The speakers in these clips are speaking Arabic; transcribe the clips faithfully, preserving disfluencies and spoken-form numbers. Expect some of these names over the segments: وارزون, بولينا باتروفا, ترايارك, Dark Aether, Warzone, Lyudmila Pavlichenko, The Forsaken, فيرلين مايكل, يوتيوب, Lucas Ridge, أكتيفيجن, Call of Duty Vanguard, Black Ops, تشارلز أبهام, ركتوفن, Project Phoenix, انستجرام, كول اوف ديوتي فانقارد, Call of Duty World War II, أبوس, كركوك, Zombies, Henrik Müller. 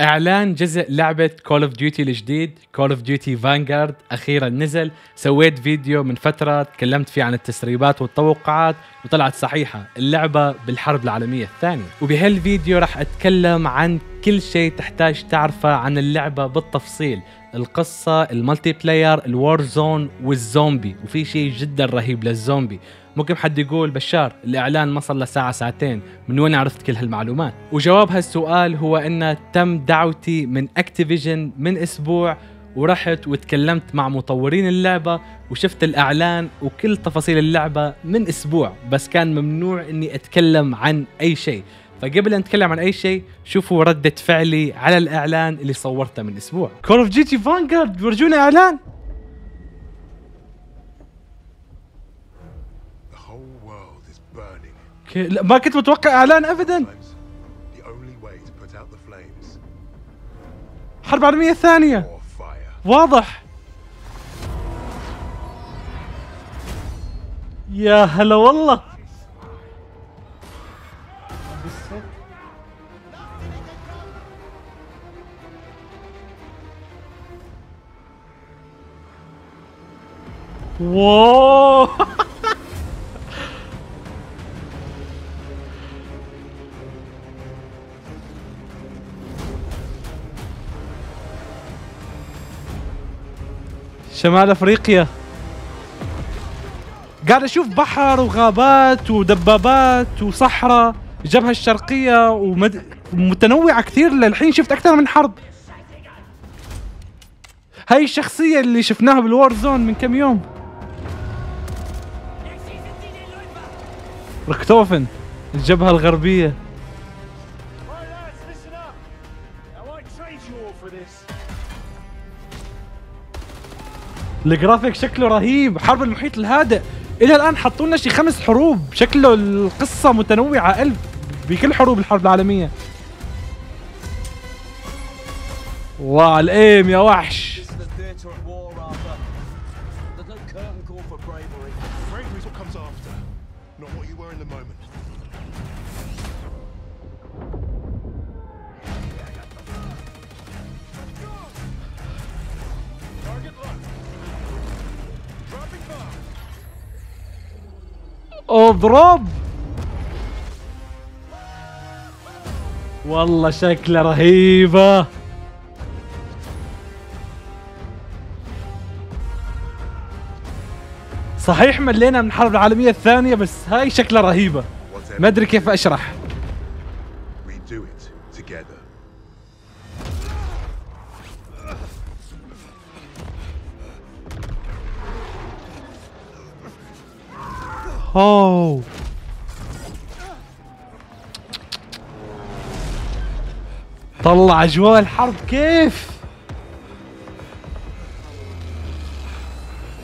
اعلان جزء لعبه كول اوف ديوتي الجديد كول اوف ديوتي فانغارد اخيرا نزل. سويت فيديو من فتره تكلمت فيه عن التسريبات والتوقعات وطلعت صحيحه، اللعبه بالحرب العالميه الثانيه. وبهالفيديو راح اتكلم عن كل شيء تحتاج تعرفه عن اللعبه بالتفصيل، القصه، الملتي بلاير، الوار زون والزومبي. وفي شيء جدا رهيب للزومبي. ممكن حد يقول بشار الإعلان ما صار له ساعة ساعتين، من وين عرفت كل هالمعلومات؟ وجواب هالسؤال هو أن تم دعوتي من أكتيفيجن من أسبوع، ورحت وتكلمت مع مطورين اللعبة وشفت الإعلان وكل تفاصيل اللعبة من أسبوع، بس كان ممنوع أني أتكلم عن أي شيء. فقبل أن نتكلم عن أي شيء شوفوا ردة فعلي على الإعلان اللي صورته من أسبوع. كول اوف ديوتي فانغارد ورجونا إعلان! لا ما كنت متوقع اعلان ابدا. حرب عالمية ثانية واضح. يا هلا والله. واو شمال افريقيا. قاعد اشوف بحر وغابات ودبابات وصحراء، الجبهه الشرقيه ومد... متنوعه كثير. للحين شفت اكثر من حرب. هاي الشخصيه اللي شفناها بالوار زون من كم يوم، ركتوفن، الجبهه الغربيه. الجرافيك شكله رهيب. حرب المحيط الهادئ، الى الان حطوا لنا شي خمس حروب، شكله القصه متنوعه ألف بكل حروب الحرب العالميه. واو الايم يا وحش. اضرب. والله شكله رهيبة. صحيح ملينا من الحرب العالمية الثانية بس هاي شكله رهيبة. ما ادري كيف اشرح. اوه طلع اجواء الحرب كيف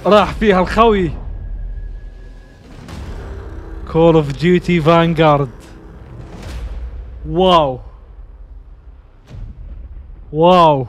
راح فيها الخوي. كول اوف ديوتي فانغارد. واو واو.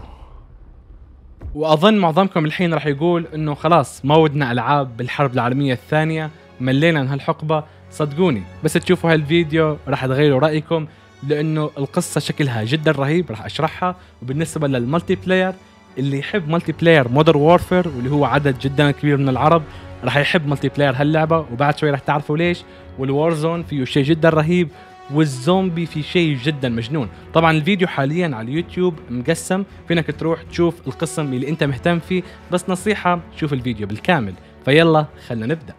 واظن معظمكم الحين راح يقول انه خلاص ما ودنا العاب بالحرب العالمية الثانية، ملينا من هالحقبة. صدقوني بس تشوفوا هالفيديو راح تغيروا رأيكم، لأنه القصة شكلها جدا رهيب راح أشرحها. وبالنسبة للملتي بلاير، اللي يحب ملتي بلاير مودرن وورفير واللي هو عدد جدا كبير من العرب راح يحب ملتي بلاير هاللعبة، وبعد شوي راح تعرفوا ليش. والوارزون فيه شيء جدا رهيب، والزومبي في شيء جدا مجنون. طبعا الفيديو حاليا على اليوتيوب مقسم، فينك تروح تشوف القسم اللي انت مهتم فيه، بس نصيحة شوف الفيديو بالكامل. فيلا خلنا نبدأ.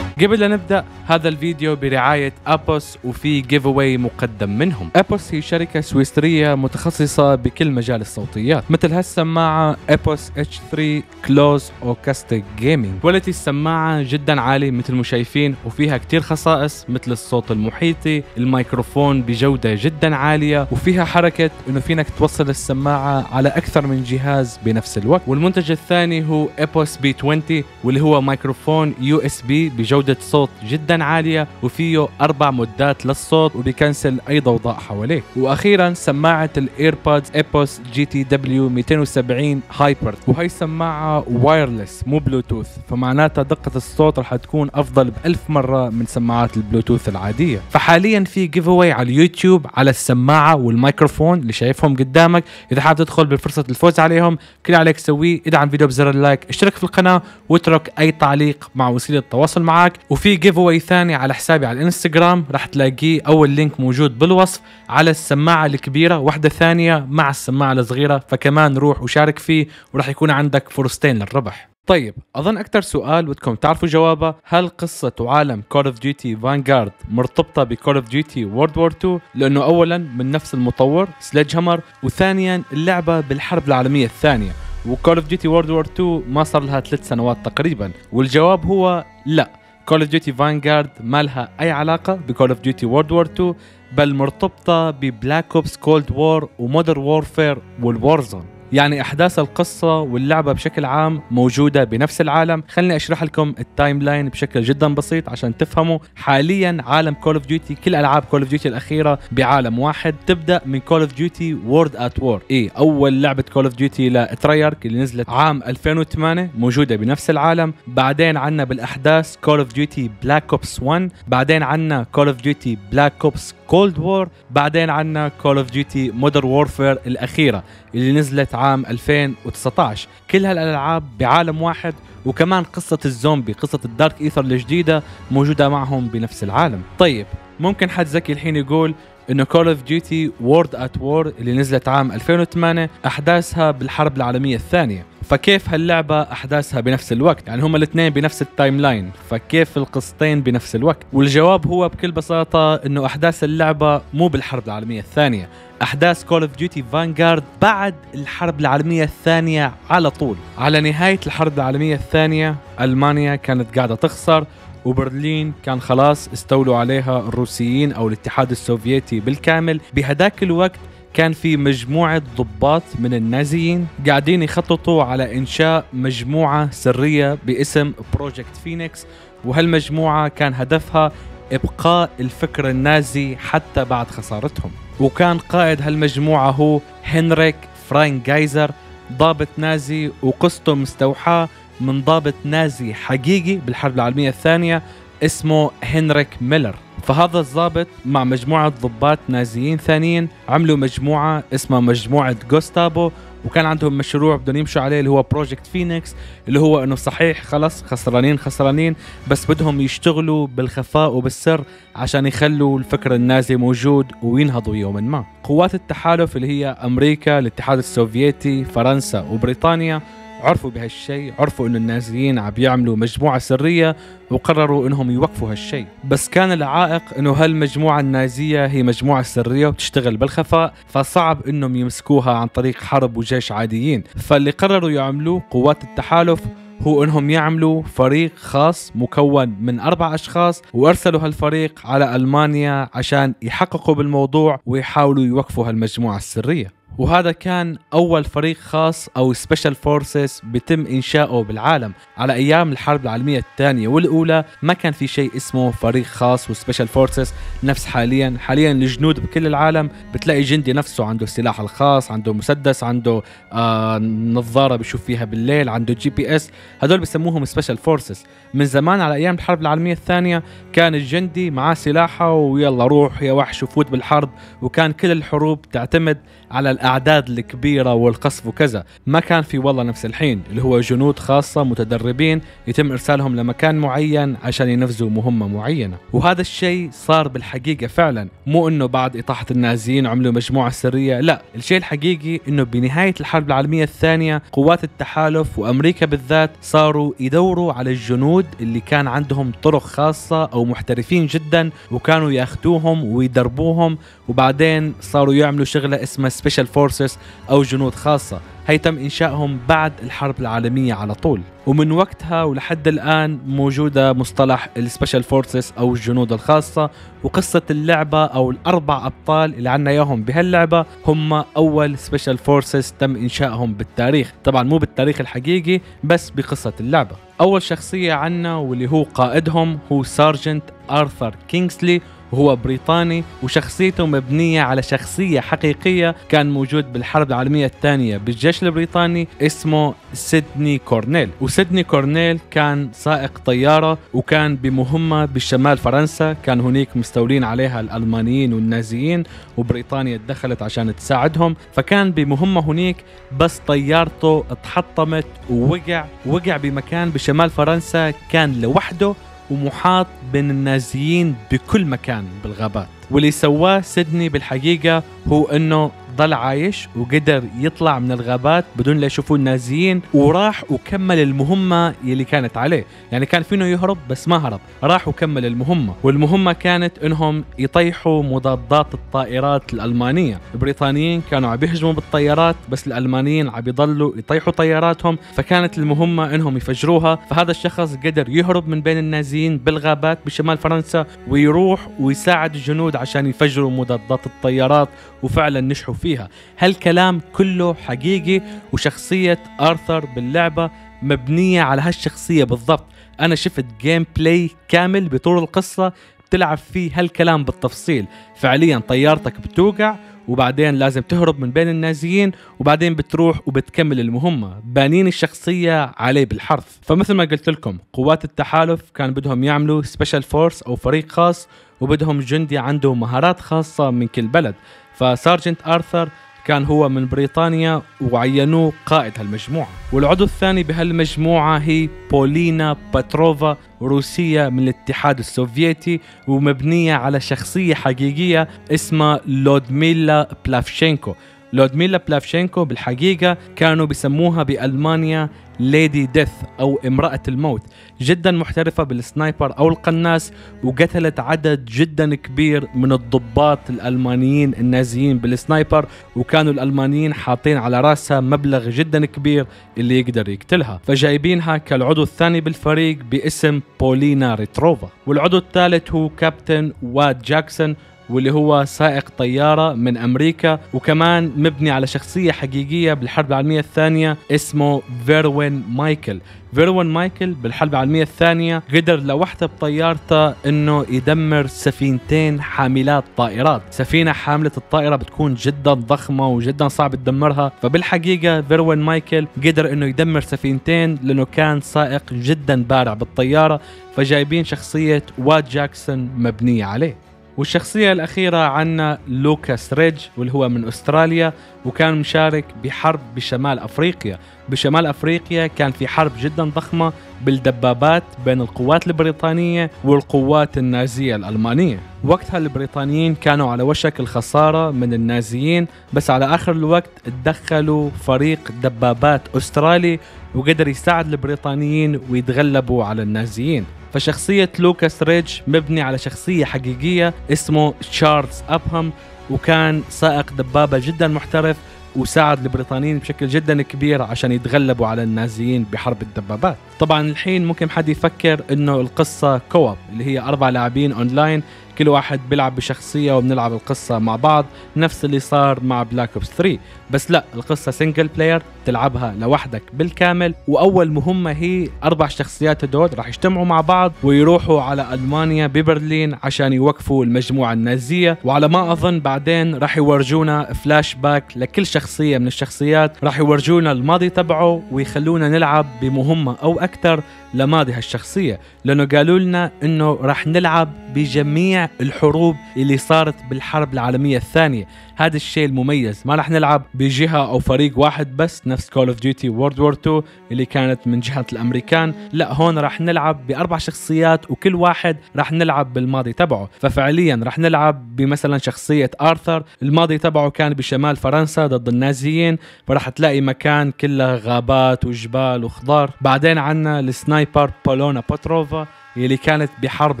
قبل لا نبدأ هذا الفيديو برعاية أبوس، وفي جيف اواي مقدم منهم. أبوس هي شركة سويسرية متخصصة بكل مجال الصوتيات، مثل هالسماعة أبوس اتش ثري كلوز أوكاستيك جيمنج. كواليتي السماعة جدا عالي مثل ما شايفين، وفيها كتير خصائص مثل الصوت المحيطي، الميكروفون بجودة جدا عالية، وفيها حركة إنه فينك توصل السماعة على أكثر من جهاز بنفس الوقت. والمنتج الثاني هو أبوس بي عشرين واللي هو ميكروفون يو اس بي بجودة جودة صوت جدا عالية وفيه أربع مدات للصوت وبيكنسل أي ضوضاء حواليه. وأخيرا سماعة الإيربودز إيبوس جي تي دبليو مئتين وسبعين هايبر، وهي سماعة وايرلس مو بلوتوث، فمعناتها دقة الصوت رح تكون أفضل بألف مرة من سماعات البلوتوث العادية. فحاليا في جيف أواي على اليوتيوب على السماعة والمايكروفون اللي شايفهم قدامك، إذا حاب تدخل بفرصة الفوز عليهم كل عليك تسويه ادعم فيديو بزر اللايك، اشترك في القناة واترك أي تعليق مع وسيلة التواصل معك. وفي جيف أواي ثاني على حسابي على الانستغرام رح تلاقيه، أول لينك موجود بالوصف، على السماعة الكبيرة واحدة ثانية مع السماعة الصغيرة، فكمان روح وشارك فيه ورح يكون عندك فرصتين للربح. طيب أظن أكثر سؤال بدكم تعرفوا جوابه، هل قصة وعالم Call of Duty Vanguard مرتبطة ب Call of Duty World War تو؟ لأنه أولا من نفس المطور سليج هامر، وثانيا اللعبة بالحرب العالمية الثانية، وCall of Duty World War تو ما صار لها ثلاث سنوات تقريبا. والجواب هو لا، Call of Duty Vanguard ما لها أي علاقة ب Call of Duty World War تو، بل مرتبطة ب Black Ops Cold War ومودر وورفير والوارزون. يعني أحداث القصة واللعبة بشكل عام موجودة بنفس العالم. خلني أشرح لكم التايم لاين بشكل جدا بسيط عشان تفهموا. حاليا عالم كول اوف ديوتي، كل ألعاب كول اوف ديوتي الأخيرة بعالم واحد، تبدأ من كول اوف ديوتي وورد ات وور، إيه أول لعبة كول اوف ديوتي لتريارك اللي نزلت عام ألفين وثمانية موجودة بنفس العالم. بعدين عنا بالأحداث كول اوف ديوتي بلاك اوبس واحد، بعدين عنا كول اوف ديوتي بلاك اوبس كولد وور، بعدين عنا كول اوف ديوتي مودر وورفير الأخيرة اللي نزلت عام ألفين وتسعة عشر. كل هالألعاب بعالم واحد، وكمان قصة الزومبي قصة الدارك إيثر الجديدة موجودة معهم بنفس العالم. طيب ممكن حد ذكي الحين يقول إنه كول اوف ديوتي وورد ات وور اللي نزلت عام ألفين وثمانية أحداثها بالحرب العالمية الثانية، فكيف هاللعبة أحداثها بنفس الوقت؟ يعني هما الاثنين بنفس التايم لاين، فكيف القصتين بنفس الوقت؟ والجواب هو بكل بساطة إنه أحداث اللعبة مو بالحرب العالمية الثانية، أحداث كول اوف ديوتي فانغارد بعد الحرب العالمية الثانية على طول. على نهاية الحرب العالمية الثانية ألمانيا كانت قاعدة تخسر، وبرلين كان خلاص استولوا عليها الروسيين أو الاتحاد السوفيتي بالكامل. بهداك الوقت كان في مجموعة ضباط من النازيين قاعدين يخططوا على إنشاء مجموعة سرية باسم بروجكت فينيكس، وهالمجموعة كان هدفها إبقاء الفكر النازي حتى بعد خسارتهم. وكان قائد هالمجموعة هو هنريك فرانكايزر، ضابط نازي، وقصته مستوحاة من ضابط نازي حقيقي بالحرب العالمية الثانية اسمه هنريك ميلر. فهذا الضابط مع مجموعة ضباط نازيين ثانيين عملوا مجموعة اسمها مجموعة جوستابو، وكان عندهم مشروع بدهم يمشوا عليه اللي هو بروجكت فينيكس، اللي هو انه صحيح خلص خسرانين خسرانين بس بدهم يشتغلوا بالخفاء وبالسر عشان يخلوا الفكر النازي موجود وينهضوا يوما ما. قوات التحالف اللي هي امريكا، الاتحاد السوفيتي، فرنسا وبريطانيا عرفوا بهالشيء، عرفوا انه النازيين عم بيعملوا مجموعة سرية وقرروا انهم يوقفوا هالشيء. بس كان العائق انه هالمجموعة النازية هي مجموعة سرية وبتشتغل بالخفاء، فصعب انهم يمسكوها عن طريق حرب وجيش عاديين. فاللي قرروا يعملوه قوات التحالف هو انهم يعملوا فريق خاص مكون من اربع اشخاص، وارسلوا هالفريق على المانيا عشان يحققوا بالموضوع ويحاولوا يوقفوا هالمجموعة السرية. وهذا كان أول فريق خاص أو سبيشال فورسز بتم إنشاؤه بالعالم. على أيام الحرب العالمية الثانية والأولى ما كان في شيء اسمه فريق خاص وسبيشال فورسز نفس حاليا. حاليا الجنود بكل العالم بتلاقي جندي نفسه عنده السلاح الخاص، عنده مسدس، عنده آه نظارة بيشوف فيها بالليل، عنده جي بي اس، هدول بسموهم سبيشال فورسز. من زمان على أيام الحرب العالمية الثانية كان الجندي معاه سلاحه ويلا روح يا وحش وفوت بالحرب، وكان كل الحروب تعتمد على الأعداد الكبيرة والقصف وكذا. ما كان في والله نفس الحين اللي هو جنود خاصة متدربين يتم إرسالهم لمكان معين عشان ينفذوا مهمة معينة. وهذا الشيء صار بالحقيقة فعلا، مو إنه بعد إطاحة النازيين عملوا مجموعة سرية، لا، الشيء الحقيقي إنه بنهاية الحرب العالمية الثانية قوات التحالف وأمريكا بالذات صاروا يدوروا على الجنود اللي كان عندهم طرق خاصة أو محترفين جدا، وكانوا ياخدوهم ويدربوهم، وبعدين صاروا يعملوا شغلة اسمها سبيشال فورسز أو جنود خاصة، هي تم إنشائهم بعد الحرب العالمية على طول، ومن وقتها ولحد الآن موجودة مصطلح السبيشال فورسز أو الجنود الخاصة. وقصة اللعبة أو الأربع أبطال اللي عنا إياهم بهاللعبة هم أول سبيشال فورسز تم إنشائهم بالتاريخ، طبعا مو بالتاريخ الحقيقي بس بقصة اللعبة. أول شخصية عنا واللي هو قائدهم هو سارجنت آرثر كينغسلي، وهو بريطاني وشخصيته مبنية على شخصية حقيقية كان موجود بالحرب العالمية الثانية بالجيش البريطاني، اسمه سيدني كورنيل. وسيدني كورنيل كان سائق طيارة وكان بمهمة بالشمال فرنسا، كان هناك مستولين عليها الألمانيين والنازيين وبريطانيا تدخلت عشان تساعدهم، فكان بمهمة هناك بس طيارته اتحطمت ووقع وقع بمكان بشمال فرنسا كان لوحده ومحاط بين النازيين بكل مكان بالغابات. واللي سواه سيدني بالحقيقة هو انه ضل عايش وقدر يطلع من الغابات بدون لا يشوفوا النازيين، وراح وكمل المهمة يلي كانت عليه، يعني كان فينه يهرب بس ما هرب، راح وكمل المهمة. والمهمة كانت انهم يطيحوا مضادات الطائرات الألمانية. البريطانيين كانوا عم يهجموا بالطيارات بس الألمانيين عم يضلوا يطيحوا طياراتهم، فكانت المهمة انهم يفجروها. فهذا الشخص قدر يهرب من بين النازيين بالغابات بشمال فرنسا ويروح ويساعد الجنود عشان يفجروا مضادات الطيارات، وفعلا نجحوا فيها. هالكلام كله حقيقي، وشخصية آرثر باللعبة مبنية على هالشخصية بالضبط. أنا شفت جيم بلاي كامل بطول القصة بتلعب فيه هالكلام بالتفصيل، فعليا طيارتك بتوقع وبعدين لازم تهرب من بين النازيين وبعدين بتروح وبتكمل المهمة. بانين الشخصية عليه بالحرف. فمثل ما قلت لكم قوات التحالف كان بدهم يعملوا سبيشال فورس أو فريق خاص، وبدهم جندي عنده مهارات خاصة من كل بلد. فسارجنت آرثر كان هو من بريطانيا وعينوه قائد هالمجموعة. والعضو الثاني بهالمجموعة هي بولينا باتروفا، روسية من الاتحاد السوفيتي ومبنية على شخصية حقيقية اسمها لودميلا بلافشينكو. لودميلا بلافشينكو بالحقيقة كانوا بيسموها بألمانيا ليدي ديث أو امرأة الموت، جدا محترفة بالسنايبر أو القناص، وقتلت عدد جدا كبير من الضباط الألمانيين النازيين بالسنايبر، وكانوا الألمانيين حاطين على رأسها مبلغ جدا كبير اللي يقدر يقتلها، فجايبينها كالعضو الثاني بالفريق باسم بولينا ريتروفا. والعضو الثالث هو كابتن واد جاكسون، واللي هو سائق طيارة من أمريكا، وكمان مبني على شخصية حقيقية بالحرب العالمية الثانية اسمه فيرلين مايكل. فيرلين مايكل بالحرب العالمية الثانية قدر لوحده بطيارته انه يدمر سفينتين حاملات طائرات. سفينة حاملة الطائرة بتكون جدا ضخمة وجدا صعب تدمرها، فبالحقيقة فيرلين مايكل قدر انه يدمر سفينتين لانه كان سائق جدا بارع بالطيارة، فجايبين شخصية واد جاكسون مبنية عليه. والشخصية الأخيرة عنا لوكاس ريدج، واللي هو من أستراليا وكان مشارك بحرب بشمال أفريقيا. بشمال أفريقيا كان في حرب جدا ضخمة بالدبابات بين القوات البريطانية والقوات النازية الألمانية. وقتها البريطانيين كانوا على وشك الخسارة من النازيين، بس على آخر الوقت تدخلوا فريق دبابات أسترالي وقدر يساعد البريطانيين ويتغلبوا على النازيين. فشخصية لوكاس ريدج مبني على شخصية حقيقية اسمه تشارلز أبهام، وكان سائق دبابة جدا محترف وساعد البريطانيين بشكل جدا كبير عشان يتغلبوا على النازيين بحرب الدبابات. طبعا الحين ممكن حد يفكر انه القصة كوب اللي هي اربع لاعبين اونلاين، كل واحد بيلعب بشخصية وبنلعب القصة مع بعض، نفس اللي صار مع بلاك اوبس ثلاثة. بس لا، القصة سنجل بلاير تلعبها لوحدك بالكامل، واول مهمة هي اربع شخصيات هدول راح يجتمعوا مع بعض ويروحوا على المانيا ببرلين عشان يوقفوا المجموعة النازية. وعلى ما اظن بعدين راح يورجونا فلاش باك لكل شخصية من الشخصيات، راح يورجونا الماضي تبعه ويخلونا نلعب بمهمة او اكثر لماضي هالشخصية، لانه قالوا لنا انه راح نلعب بجميع الحروب اللي صارت بالحرب العالمية الثانية. هذا الشيء المميز، ما راح نلعب بجهة او فريق واحد بس نفس كول اوف ديوتي وورلد وور تو اللي كانت من جهة الامريكان، لا هون راح نلعب باربع شخصيات وكل واحد راح نلعب بالماضي تبعه. ففعليا راح نلعب بمثلا شخصية آرثر، الماضي تبعه كان بشمال فرنسا ضد النازيين، فراح تلاقي مكان كله غابات وجبال وخضار. بعدين عنا السنايبر بولينا باتروفا اللي كانت بحرب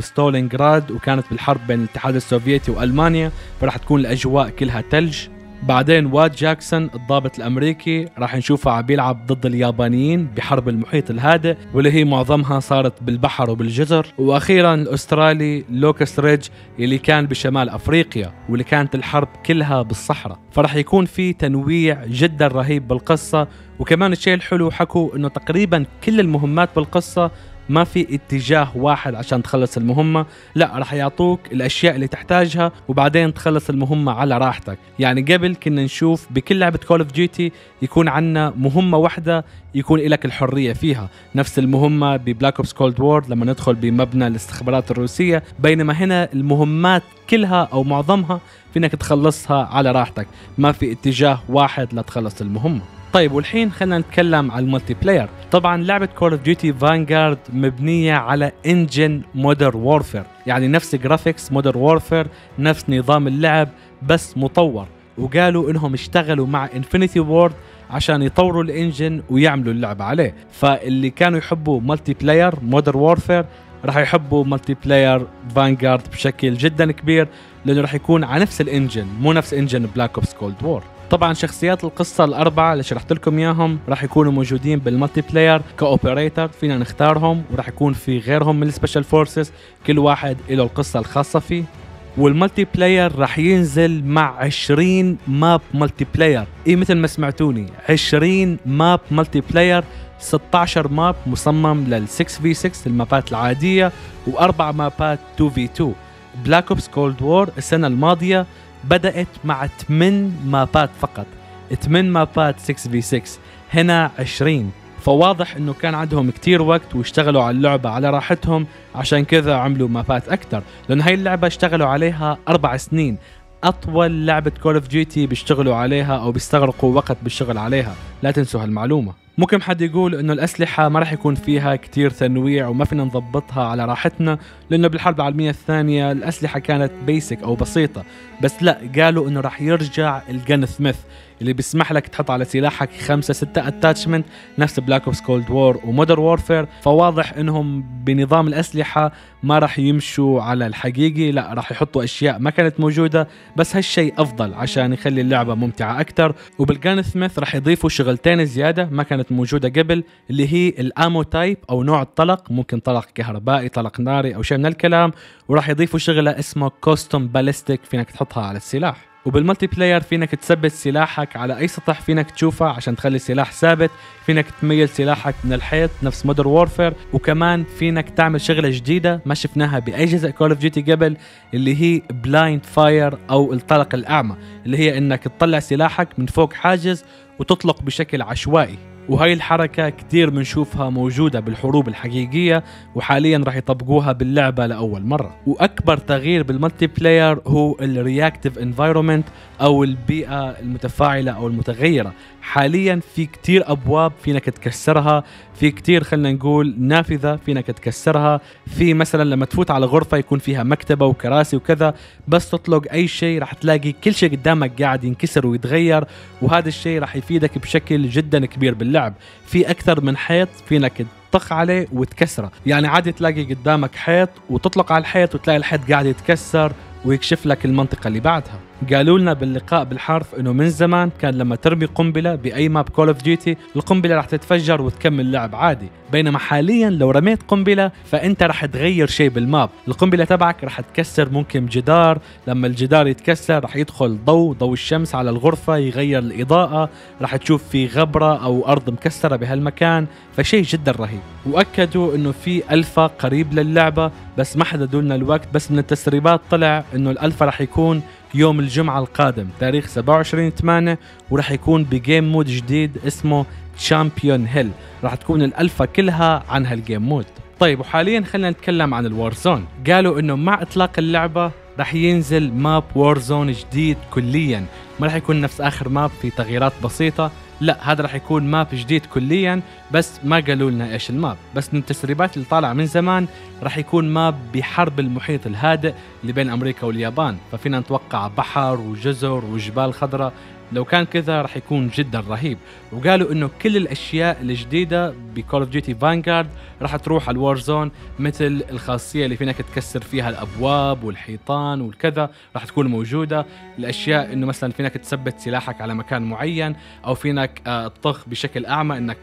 ستالينغراد، وكانت بالحرب بين الاتحاد السوفيتي وألمانيا، فراح تكون الأجواء كلها تلج. بعدين واد جاكسون الضابط الامريكي راح نشوفه عم بيلعب ضد اليابانيين بحرب المحيط الهادئ واللي هي معظمها صارت بالبحر وبالجزر، واخيرا الاسترالي لوكاس ريدج اللي كان بشمال افريقيا واللي كانت الحرب كلها بالصحراء. فراح يكون في تنويع جدا رهيب بالقصه، وكمان الشيء الحلو حكوا انه تقريبا كل المهمات بالقصه ما في اتجاه واحد عشان تخلص المهمة، لا رح يعطوك الأشياء اللي تحتاجها وبعدين تخلص المهمة على راحتك. يعني قبل كنا نشوف بكل لعبة كول اوف ديوتي يكون عنا مهمة واحدة يكون لك الحرية فيها، نفس المهمة ببلاك اوبس كولد وور لما ندخل بمبنى الاستخبارات الروسية، بينما هنا المهمات كلها أو معظمها فينك تخلصها على راحتك، ما في اتجاه واحد لتخلص المهمة. طيب والحين خلينا نتكلم على الملتي بلاير. طبعا لعبة كول اوف ديوتي فانغارد مبنية على انجن مودرن وورفير، يعني نفس جرافيكس مودرن وورفير، نفس نظام اللعب بس مطور، وقالوا انهم اشتغلوا مع انفينيتي وورد عشان يطوروا الانجن ويعملوا اللعبة عليه. فاللي كانوا يحبوا ملتي بلاير مودرن وورفير راح يحبوا ملتي بلاير فانغارد بشكل جدا كبير، لانه راح يكون على نفس الانجن مو نفس انجن بلاك اوبس كولد وور. طبعا شخصيات القصة الأربعة اللي شرحت لكم إياهم راح يكونوا موجودين بالملتي بلاير كأوبريتر، فينا نختارهم، وراح يكون في غيرهم من السبيشال فورسز كل واحد له القصة الخاصة فيه. والملتي بلاير راح ينزل مع عشرين ماب ملتي بلاير، إيه مثل ما سمعتوني عشرين ماب ملتي بلاير، ستة عشر ماب مصمم لل ستة في ستة المابات العادية، وأربع مابات تو في تو. بلاك أوبس كولد وور السنة الماضية بدأت مع ثمانية مابات فقط، ثمانية مابات ستة في ستة، هنا عشرين، فواضح انه كان عندهم كتير وقت واشتغلوا على اللعبة على راحتهم، عشان كذا عملوا مابات اكثر، لان هاي اللعبة اشتغلوا عليها اربع سنين، اطول لعبة كول اوف ديوتي بيشتغلوا عليها او بيستغرقوا وقت بالشغل عليها، لا تنسوا هالمعلومة. ممكن حد يقول انه الاسلحه ما راح يكون فيها كتير تنويع وما فينا نضبطها على راحتنا، لانه بالحرب العالميه الثانيه الاسلحه كانت بيسك او بسيطه، بس لا قالوا انه راح يرجع الجن سميث اللي بيسمح لك تحط على سلاحك خمسة ستة اتاتشمنت، نفس بلاك اوبس كولد وور ومودرن وورفير. فواضح انهم بنظام الاسلحه ما راح يمشوا على الحقيقي، لا راح يحطوا اشياء ما كانت موجوده، بس هالشيء افضل عشان يخلي اللعبه ممتعه اكثر. وبالجن سميث راح يضيفوا شغلتين زياده ما كانت موجوده قبل، اللي هي الامو تايب او نوع الطلق، ممكن طلق كهربائي طلق ناري او شيء من الكلام، وراح يضيفوا شغله اسمه كوستم باليستيك فينك تحطها على السلاح. وبالملتي بلاير فينك تثبت سلاحك على اي سطح فينك تشوفه عشان تخلي السلاح ثابت، فينك تميل سلاحك من الحيط نفس مودرن وورفير، وكمان فينك تعمل شغله جديده ما شفناها باي جزء كول اوف ديوتي قبل، اللي هي بلايند فاير او الطلق الاعمى، اللي هي انك تطلع سلاحك من فوق حاجز وتطلق بشكل عشوائي، وهي الحركة كتير بنشوفها موجودة بالحروب الحقيقية، وحاليا راح يطبقوها باللعبة لأول مرة. وأكبر تغيير بالملتي بلاير هو الرياكتيف انفايرومنت أو البيئة المتفاعلة أو المتغيرة. حاليا في كتير أبواب فينك تكسرها، في كتير خلنا نقول نافذة فينك تكسرها، في مثلا لما تفوت على غرفة يكون فيها مكتبة وكراسي وكذا، بس تطلق أي شيء راح تلاقي كل شيء قدامك قاعد ينكسر ويتغير، وهذا الشيء راح يفيدك بشكل جدا كبير باللعبة. اللعب في اكثر من حيط فينك تطخ عليه وتكسره، يعني عادي تلاقي قدامك حيط وتطلق على الحيط وتلاقي الحيط قاعد يتكسر ويكشف لك المنطقة اللي بعدها. قالوا لنا باللقاء بالحرف انه من زمان كان لما ترمي قنبلة باي ماب كول اوف ديوتي القنبلة راح تتفجر وتكمل لعب عادي، بينما حاليا لو رميت قنبلة فانت راح تغير شيء بالماب، القنبلة تبعك راح تكسر ممكن جدار، لما الجدار يتكسر راح يدخل ضوء ضوء الشمس على الغرفة يغير الإضاءة، راح تشوف في غبرة او ارض مكسرة بهالمكان، فشيء جدا رهيب. واكدوا انه في الفا قريب للعبة بس ما حددوا لنا الوقت، بس من التسريبات طلع انه الالفا راح يكون يوم الجمعة القادم تاريخ سبعة وعشرين ثمانية، وراح يكون بجيم مود جديد اسمه تشامبيون هيل، راح تكون الالفا كلها عن هالجيم مود. طيب وحاليا خلينا نتكلم عن الوارزون. قالوا انه مع اطلاق اللعبة راح ينزل ماب وارزون جديد كليا، ما راح يكون نفس اخر ماب في تغييرات بسيطة، لا هذا راح يكون ماب جديد كليا، بس ما قالوا لنا ايش الماب، بس من التسريبات اللي طالعه من زمان راح يكون ماب بحرب المحيط الهادئ اللي بين امريكا واليابان، ففينا نتوقع بحر وجزر وجبال خضراء، لو كان كذا راح يكون جدا رهيب. وقالوا انه كل الاشياء الجديده بكول اوف ديوتي فانغارد راح تروح على الوار زون مثل الخاصيه اللي فينك تكسر فيها الابواب والحيطان والكذا، راح تكون موجوده الاشياء انه مثلا فينك تثبت سلاحك على مكان معين، او فينك تطخ بشكل اعمى انك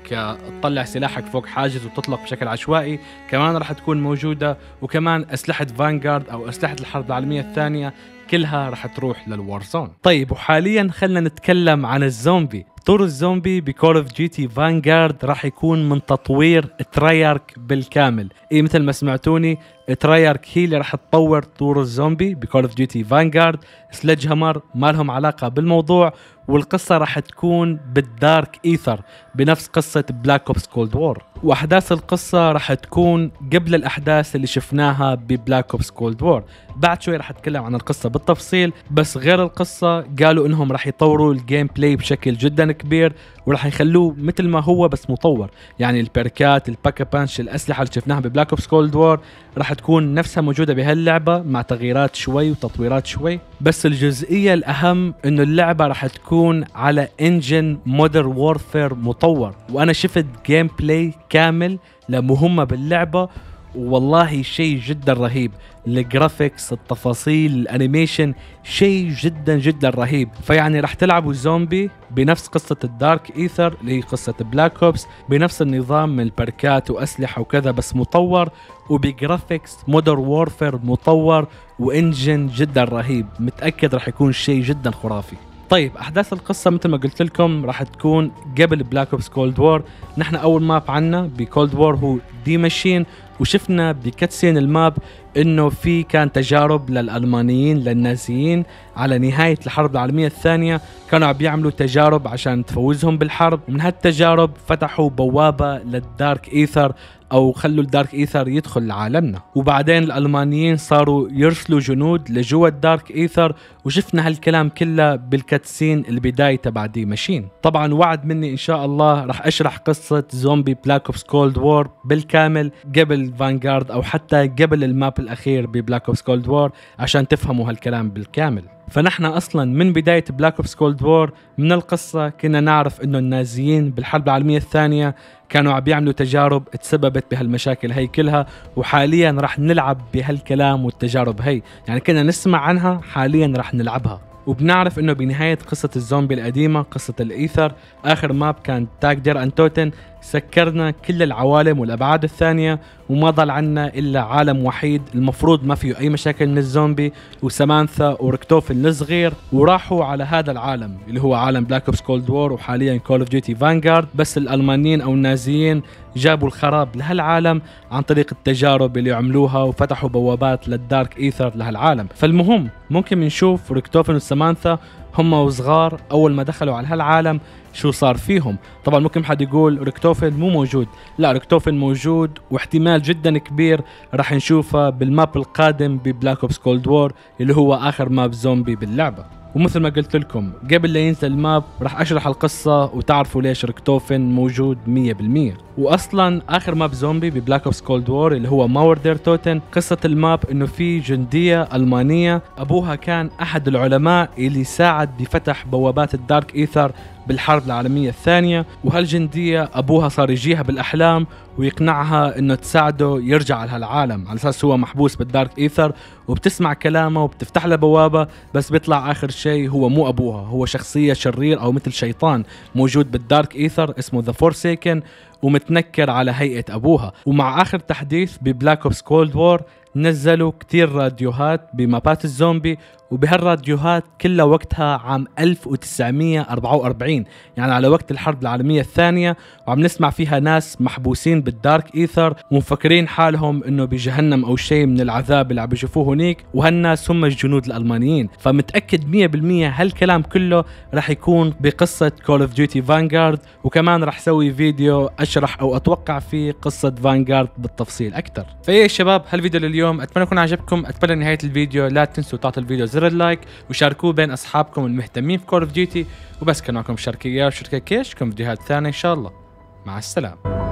تطلع سلاحك فوق حاجز وتطلق بشكل عشوائي، كمان راح تكون موجوده. وكمان اسلحه فانغارد او اسلحه الحرب العالميه الثانيه كلها راح تروح للوار زون. طيب وحاليا خلينا نتكلم عن الزومبي. طور الزومبي بكول اوف ديوتي فانغارد راح يكون من تطوير ترايارك بالكامل. اي مثل ما سمعتوني، ترايارك هي اللي راح تطور طور الزومبي بكول اوف ديوتي فانغارد. سلج هامر ما لهم علاقه بالموضوع، والقصه راح تكون بالدارك ايثر بنفس قصه بلاك اوبس كولد وور، واحداث القصه راح تكون قبل الاحداث اللي شفناها ببلاك اوبس كولد وور. بعد شوي راح اتكلم عن القصه بالتفصيل، بس غير القصه قالوا انهم راح يطوروا الجيم بلاي بشكل جدا كبير، وراح يخلوه مثل ما هو بس مطور. يعني البركات، الباكا بانش، الاسلحه اللي شفناها ببلاك اوبس كولد وور راح تكون نفسها موجوده بهاللعبه مع تغييرات شوي وتطويرات شوي. بس الجزئيه الاهم انه اللعبه راح تكون على انجن مودرن وورفير مطور، وانا شفت جيم بلاي كامل لمهمه باللعبه، والله شيء جدا رهيب. الجرافيكس، التفاصيل، الانيميشن، شيء جدا جدا رهيب. فيعني راح تلعبوا زومبي بنفس قصه الدارك ايثر اللي هي قصه بلاك اوبس، بنفس النظام من البركات واسلحه وكذا بس مطور، وبجرافيكس مودرن وورفير مطور وانجن جدا رهيب. متاكد راح يكون شيء جدا خرافي. طيب احداث القصه مثل ما قلت لكم راح تكون قبل بلاك اوبس كولد وور. نحن اول ماب عنا بكولد وور هو دي ماشين، وشفنا بكاتسين الماب انه في كان تجارب للالمانيين للنازيين على نهايه الحرب العالميه الثانيه، كانوا عم يعملوا تجارب عشان تفوزهم بالحرب، ومن هالتجارب فتحوا بوابه للدارك ايثر او خلوا الدارك ايثر يدخل لعالمنا، وبعدين الالمانيين صاروا يرسلوا جنود لجوا الدارك ايثر، وشفنا هالكلام كله بالكاتسين البدايه تبع دي ماشين. طبعا وعد مني ان شاء الله راح اشرح قصه زومبي بلاك اوبس كولد وور بالكامل قبل فانغارد او حتى قبل الماب الاخير ببلاك اوبس كولد وور عشان تفهموا هالكلام بالكامل. فنحن اصلا من بدايه بلاك اوبس كولد وور من القصه كنا نعرف انه النازيين بالحرب العالميه الثانيه كانوا عم يعملوا تجارب تسببت بهالمشاكل هي كلها، وحاليا راح نلعب بهالكلام والتجارب هي، يعني كنا نسمع عنها حاليا راح نلعبها. وبنعرف انه بنهايه قصه الزومبي القديمه قصه الايثر اخر ماب كان تاك دير انتوتن، سكرنا كل العوالم والابعاد الثانيه وما ضل عنا الا عالم وحيد المفروض ما فيه اي مشاكل من الزومبي، وسامانثا وركتوفن الصغير، وراحوا على هذا العالم اللي هو عالم بلاك اوبس كولد وور وحاليا كول اوف ديوتي فانغارد. بس الالمانيين او النازيين جابوا الخراب لهالعالم عن طريق التجارب اللي عملوها، وفتحوا بوابات للدارك ايثر لهالعالم. فالمهم ممكن نشوف ركتوفن وسامانثا هم وصغار اول ما دخلوا على هالعالم شو صار فيهم. طبعا ممكن حد يقول ركتوفن مو موجود، لا ركتوفن موجود، واحتمال جدا كبير راح نشوفه بالماب القادم ببلاك اوبس كولد وور اللي هو اخر ماب زومبي باللعبه. ومثل ما قلت لكم قبل لا ينزل الماب راح اشرح القصه وتعرفوا ليش ركتوفن موجود مية بالمية. واصلا اخر ماب زومبي ببلاك اوبس كولد وور اللي هو ماور دير توتن، قصه الماب انه في جنديه المانيه ابوها كان احد العلماء اللي ساعد بفتح بوابات الدارك ايثر بالحرب العالميه الثانيه، وهالجنديه ابوها صار يجيها بالاحلام ويقنعها انه تساعده يرجع على هالعالم على اساس هو محبوس بالدارك ايثر، وبتسمع كلامه وبتفتح له بوابه، بس بيطلع اخر شيء هو مو ابوها، هو شخصيه شرير او مثل شيطان موجود بالدارك ايثر اسمه ذا فورسيكن ومتنكر على هيئه ابوها. ومع اخر تحديث ببلاك اوبس كولد وور نزلوا كتير راديوهات بمابات الزومبي، وبهالراديوهات كلها وقتها عام ألف وتسعمية وأربعة وأربعين، يعني على وقت الحرب العالمية الثانية، وعم نسمع فيها ناس محبوسين بالدارك ايثر ومفكرين حالهم انه بجهنم او شيء من العذاب اللي عم بيشوفوه هنيك، وهالناس هم الجنود الالمانيين. فمتاكد مية بالمية هالكلام كله راح يكون بقصة كول اوف ديوتي فانغارد، وكمان راح سوي فيديو اشرح او اتوقع فيه قصة فانغارد بالتفصيل اكثر. فيا شباب هالفيديو لليوم، اتمنى يكون عجبكم، اتمنى نهاية الفيديو لا تنسوا تعطوا الفيديو زر اللايك وشاركوه بين اصحابكم المهتمين في كول اوف ديوتي. وبس كان معكم شركية وشركة كيش، كم فيديوهات ثانية ان شاء الله. مع السلامة.